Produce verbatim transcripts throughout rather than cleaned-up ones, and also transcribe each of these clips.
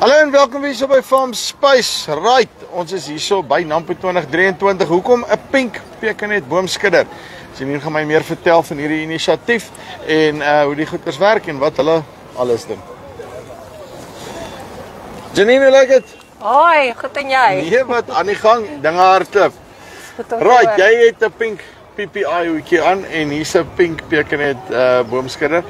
Hallo en welkom weer so by Farmspace. Right, ons is hier so by Nampo twintig drieëntwintig. Hoekom 'n pink pekenet boomskudder? As jy nie gaan my meer vertel van hierdie inisiatief en uh, hoe die goeders werk en wat hulle alles doen. Janine, you like it? Hoi, goed en jy? Nee, wat aan die gang, dinge hardloop. Right, jy het 'n pink P P I hoedjie aan en hier's 'n pink pekenet uh, boomskudder.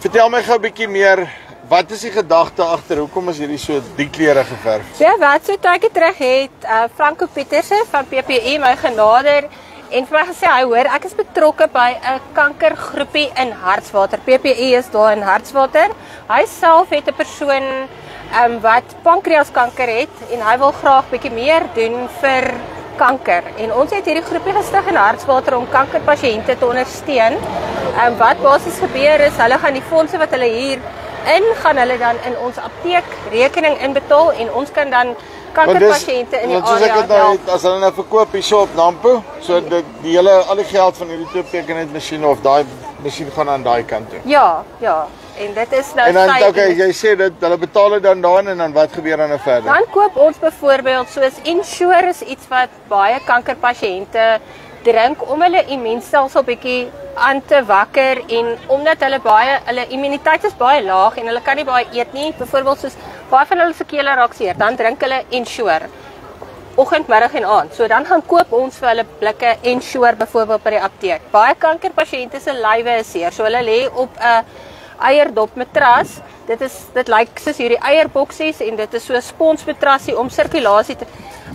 Vertel my gou 'n bietjie meer. Wat is die gedagte agter? Hoekom is hierdie so die kleure geverf? Ja, wat so tydjie terug het uh, Franco Pieterse van P P I my genader en vir my gesê, hy hoor, ek is betrokke by 'n kankergroepie in Hartswater. P P I is daar in Hartswater. Hy self het 'n persoon um, wat pankreaskanker het en hy wil graag bietjie meer doen vir kanker. En ons het hierdie groepie gestig in Hartswater om kankerpasiënte te ondersteun. En um, wat basies gebeur is, hulle gaan die fondse wat hulle hier in gaan hulle dan in ons apteek rekening inbetaal en ons kan dan kankerpasiënte in die area help. Nou, as hulle nou verkoop hierso op Nampo, so die, die hele al die geld van hierdie toepekenet masjien of daai masjien gaan aan daai kant toe. Ja, ja. En dit is nou en dan, okay, jy sê dit, hulle betaal dan dan en dan wat gebeur dan nou verder? Dan koop ons byvoorbeeld soos Ensure is iets wat baie kankerpasiënte drink om hulle immuunstelsel bietjie aan te wakker en omdat hulle baie hulle immuniteit is baie laag en hulle kan nie baie eet nie, byvoorbeeld soos baie van hulle se kele raak seer, dan drink hulle Ensure oggend, middag en aand. So dan gaan koop ons vir hulle blikke Ensure byvoorbeeld by die apteek. Baie kankerpasiënte se lywe is seer, so hulle lê op 'n eierdop matras. Dit is dit lyk soos hierdie eierboksies en dit is so 'n sponsmatrasie om sirkulasie te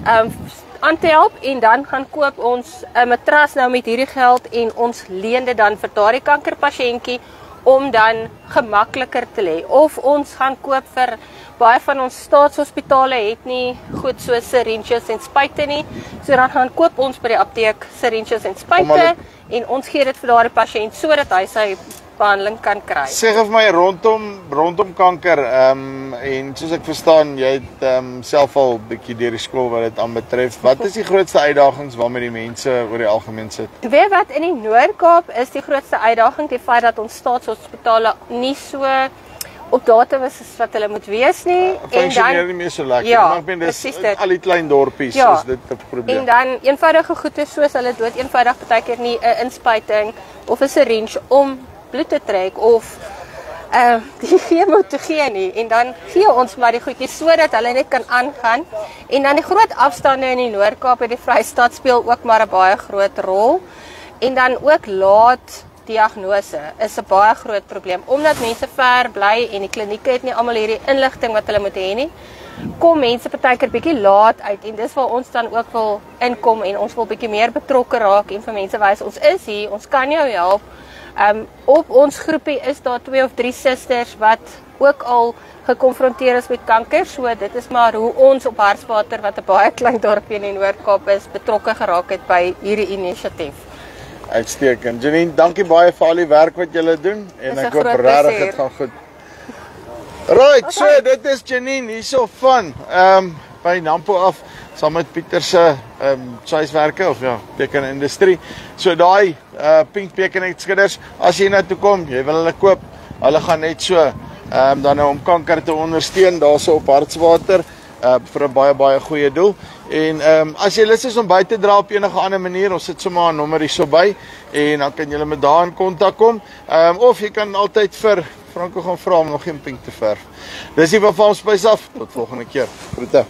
um, aan te help en dan gaan koop ons 'n matras nou met hierdie geld en ons leen dit dan vir daardie kankerpasiëntjie om dan gemakliker te lê. Of ons gaan koop vir baie van ons staatshospitale het nie goed so syringes en spuite nie. So dan gaan koop ons by die apteek syringes en spuite en ons gee dit vir daardie pasiënt sodat hy sy behandeling kan kry. Sê vir my rondom rondom kanker um, en soos ek verstaan jy het um, self al 'n bietjie deur die skool wat dit aanbetref. Wat is die grootste uitdagings waarmee die mense oor die algemeen sit? Weet wat in die Noord-Kaap is die grootste uitdaging die feit dat ons staatshospitale nie so op data was is wat hulle moet wees nie uh, en dan nie meer so lekker. Ja, maar ek meen dis al die klein dorpies ja, is dit 'n probleem. En dan eenvoudige goede soos hulle dood eenvoudig partykeer nie 'n inspuiting of 'n syringe om bloed te trek of uh, die chemo te gee nie en dan gee ons maar die goedjies sodat hulle net kan aangaan en dan die groot afstande in die Noord-Kaap en die Vrystaat speel ook maar 'n baie groot rol en dan ook laat diagnose is 'n baie groot probleem omdat mense ver bly en die klinieke het nie almal hierdie inligting wat hulle moet hê nie. Kom mense partykeer bietjie laat uit en dis waar ons dan ook wil inkom en ons wil bietjie meer betrokke raak en vir mense wys ons is hier, ons kan jou help. Um, op ons groepie is daar twee of drie susters wat ook al gekonfronteer is met kanker. So dit is maar hoe ons op Hartswater wat 'n baie klein dorpie in die Noord-Kaap is betrokke geraak het by hierdie inisiatief. Uitstekend. Janine, dankie baie vir al die werk wat julle doen en ek hoop regtig dit gaan goed. Right, so dit is Janine hierso van ehm um, by Nampo af saam met Pieterse um, Sweiswerke of ja, teken industrie. So daai uh, pink pekenet skudders, as jy na toe kom, jy wil hulle koop. Hulle gaan net so um, dan nou om kanker te ondersteun daarso op Hartswater uh, vir 'n baie baie goeie doel. En um, as jy lus is om by te dra op enige ander manier, ons sit sommer 'n nommer hierso by en dan kan jy met daar in kontak kom. Um, of jy kan altyd vir Franco gaan vra om nog geen pink te verf. Dis hier van Farmspace af. Tot volgende keer. Groete.